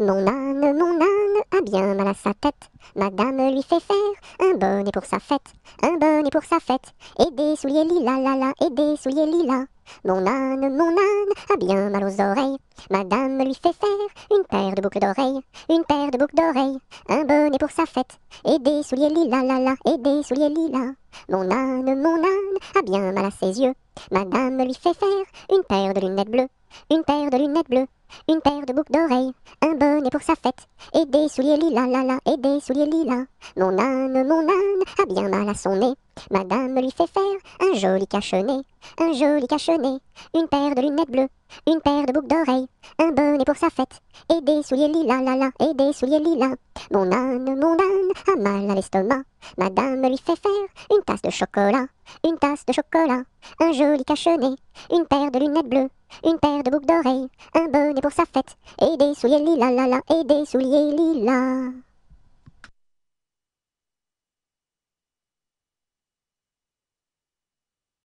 Mon âne a bien mal à sa tête, madame lui fait faire un bonnet pour sa fête, un bonnet pour sa fête, et des souliers lilas, la la, et des souliers lilas. Mon âne a bien mal aux oreilles, madame lui fait faire une paire de boucles d'oreilles, une paire de boucles d'oreilles, un bonnet pour sa fête, et des souliers lilas, la la, et des souliers lilas. Mon âne a bien mal à ses yeux, madame lui fait faire une paire de lunettes bleues, une paire de lunettes bleues, une paire de boucles d'oreilles, un bonnet pour sa fête, et des souliers lilas, la la, et des souliers lilas. Mon âne a bien mal à son nez, madame lui fait faire un joli cache-nez, une paire de lunettes bleues, une paire de boucles d'oreilles, un bonnet pour sa fête, et des souliers lilas, la la, et des souliers lilas. Mon âne a mal à l'estomac, madame lui fait faire une tasse de chocolat, un joli cache-nez, une paire de lunettes bleues, une paire de boucles d'oreilles, un bonnet pour sa fête, et des souliers lilas, la la, et des souliers lilas.